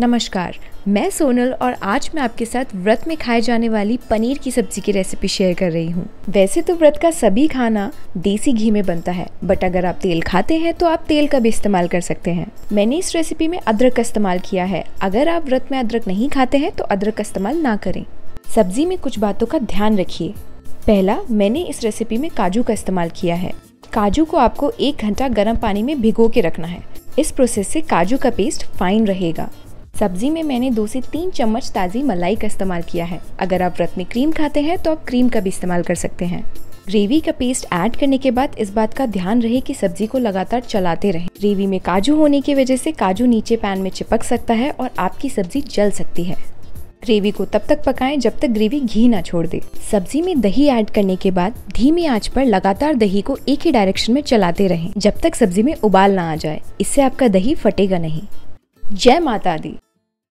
नमस्कार, मैं सोनल और आज मैं आपके साथ व्रत में खाए जाने वाली पनीर की सब्जी की रेसिपी शेयर कर रही हूँ। वैसे तो व्रत का सभी खाना देसी घी में बनता है, बट अगर आप तेल खाते हैं तो आप तेल का भी इस्तेमाल कर सकते हैं। मैंने इस रेसिपी में अदरक का इस्तेमाल किया है। अगर आप व्रत में अदरक नहीं खाते हैं तो अदरक का इस्तेमाल ना करें। सब्जी में कुछ बातों का ध्यान रखिए। पहला, मैंने इस रेसिपी में काजू का इस्तेमाल किया है। काजू को आपको 1 घंटा गर्म पानी में भिगो के रखना है। इस प्रोसेस से काजू का पेस्ट फाइन रहेगा। सब्जी में मैंने 2 से 3 चम्मच ताज़ी मलाई का इस्तेमाल किया है। अगर आप व्रत में क्रीम खाते हैं तो आप क्रीम का भी इस्तेमाल कर सकते हैं। ग्रेवी का पेस्ट ऐड करने के बाद इस बात का ध्यान रहे कि सब्जी को लगातार चलाते रहें। ग्रेवी में काजू होने की वजह से काजू नीचे पैन में चिपक सकता है और आपकी सब्जी जल सकती है। ग्रेवी को तब तक पकाएं जब तक ग्रेवी घी ना छोड़ दे। सब्जी में दही ऐड करने के बाद धीमी आंच पर लगातार दही को एक ही डायरेक्शन में चलाते रहें जब तक सब्जी में उबाल ना आ जाए। इससे आपका दही फटेगा नहीं। जय माता दी।